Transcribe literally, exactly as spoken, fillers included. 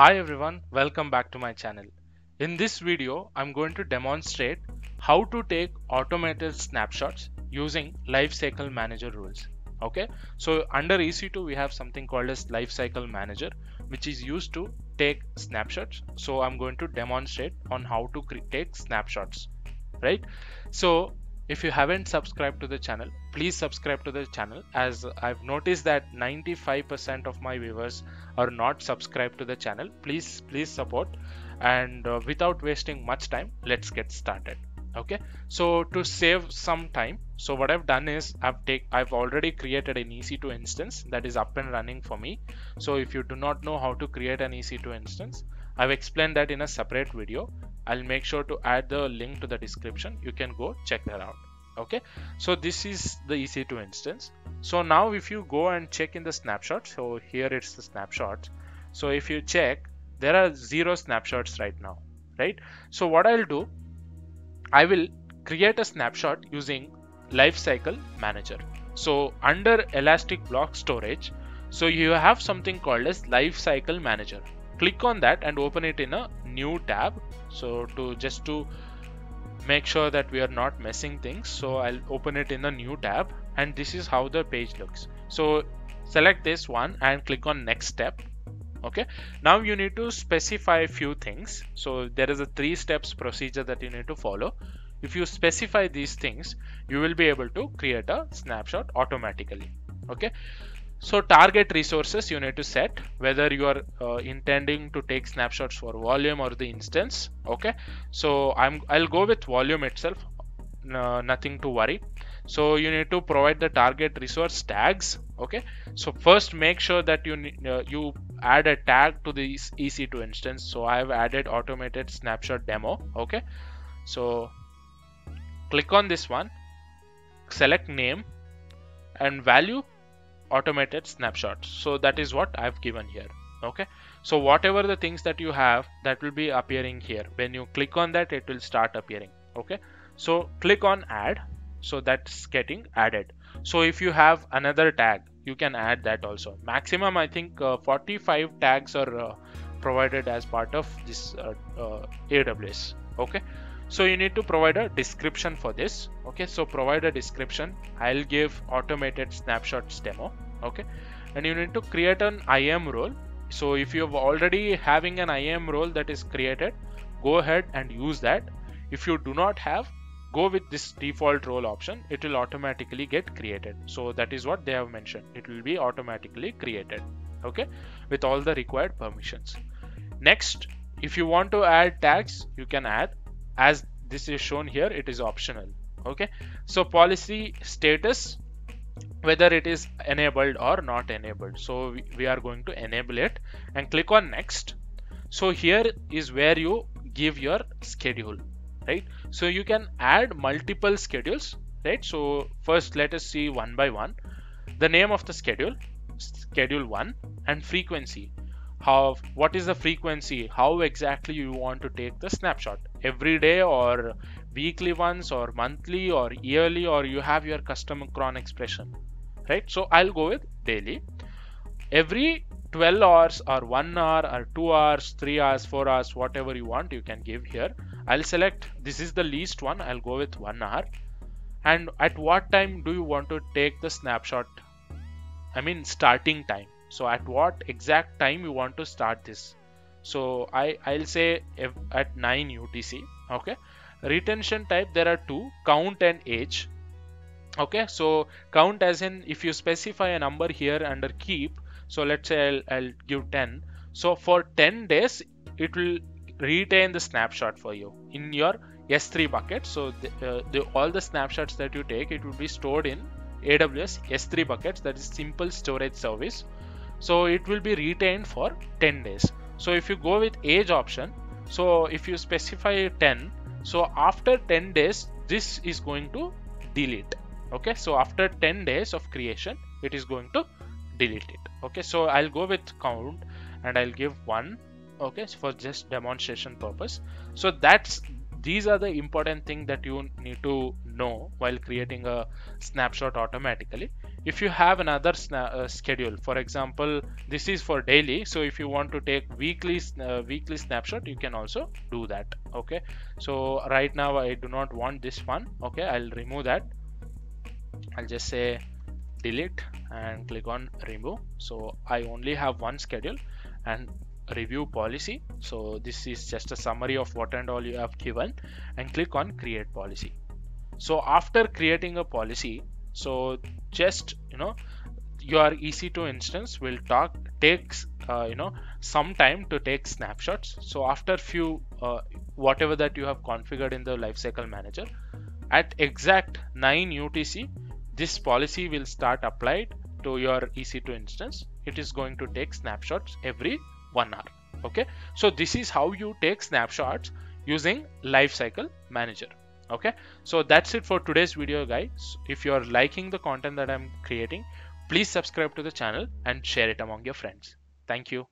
Hi everyone, welcome back to my channel. In this video, I'm going to demonstrate how to take automated snapshots using Lifecycle Manager rules. Okay, so under E C two, we have something called as Lifecycle Manager, which is used to take snapshots. So I'm going to demonstrate on how to take snapshots, right? So if you haven't subscribed to the channel, please subscribe to the channel, as I've noticed that ninety-five percent of my viewers are not subscribed to the channel. Please, please support, and uh, without wasting much time, let's get started. Okay, so to save some time, so what I've done is I've take I've already created an E C two instance that is up and running for me. So if you do not know how to create an E C two instance, I've explained that in a separate video. I'll make sure to add the link to the description. You can go check that out. Okay, so this is the E C two instance. So now if you go and check in the snapshot, so here it's the snapshot. So if you check, there are zero snapshots right now, right? So what I'll do, I will create a snapshot using Lifecycle Manager. So under Elastic Block Storage, so you have something called as Lifecycle Manager. Click on that and open it in a new tab. So to just to make sure that we are not messing things, so I'll open it in a new tab, and this is how the page looks. So select this one and click on next step. Okay, now you need to specify a few things. So there is a three steps procedure that you need to follow. If you specify these things, you will be able to create a snapshot automatically. Okay, so target resources you need to set, whether you are uh, intending to take snapshots for volume or the instance. Okay, so I'm I'll go with volume itself, no, nothing to worry. So you need to provide the target resource tags. Okay, so first make sure that you uh, you add a tag to the E C two instance. So I have added automated snapshot demo. Okay, so click on this one, select name and value automated snapshot. So that is what I've given here. Okay, so whatever the things that you have, that will be appearing here. When you click on that, it will start appearing. Okay, so click on add, so that's getting added. So if you have another tag, you can add that also. Maximum, I think uh, forty-five tags are uh, provided as part of this uh, uh, A W S. Okay, so you need to provide a description for this. Okay, so provide a description. I'll give automated snapshots demo. Okay, and you need to create an I A M role. So if you're already having an I A M role that is created, go ahead and use that. If you do not have, go with this default role option. It will automatically get created. So that is what they have mentioned. It will be automatically created. Okay, with all the required permissions. Next, if you want to add tags, you can add. As this is shown here, it is optional. Okay, so policy status, whether it is enabled or not enabled. So we are going to enable it and click on next. So here is where you give your schedule, right? So you can add multiple schedules, right? So first let us see one by one. The name of the schedule, schedule one, and frequency. How, what is the frequency, how exactly you want to take the snapshot, every day or weekly once or monthly or yearly, or you have your custom cron expression, right? So I'll go with daily. Every twelve hours or one hour or two hours, three hours, four hours, whatever you want, you can give here. I'll select, this is the least one, I'll go with one hour. And at what time do you want to take the snapshot? I mean starting time. So at what exact time you want to start this? So I, I'll say if at nine U T C. Okay, retention type, there are two, count and age. Okay, so count as in if you specify a number here under keep, so let's say I'll, I'll give ten. So for ten days, it will retain the snapshot for you in your S three bucket. So the, uh, the, all the snapshots that you take, it will be stored in A W S S three buckets, that is simple storage service. So it will be retained for ten days. So if you go with age option, so if you specify ten, so after ten days, this is going to delete. Okay, so after ten days of creation, it is going to delete it. Okay, so I'll go with count and I'll give one. Okay, for just demonstration purpose. So that's, these are the important things that you need to know while creating a snapshot automatically. If you have another uh, schedule, for example, this is for daily, so if you want to take weekly uh, weekly snapshot, you can also do that. Okay, so right now I do not want this one. Okay, I'll remove that. I'll just say delete and click on remove. So I only have one schedule and review policy. So this is just a summary of what and all you have given, and click on create policy. So after creating a policy, so just you know your E C two instance will talk takes uh, you know some time to take snapshots. So after few uh, whatever that you have configured in the Lifecycle Manager, at exact nine U T C this policy will start applied to your E C two instance. It is going to take snapshots every one hour. Okay, so this is how you take snapshots using Lifecycle Manager. Okay, so that's it for today's video, guys. If you're liking the content that I'm creating, please subscribe to the channel and share it among your friends. Thank you.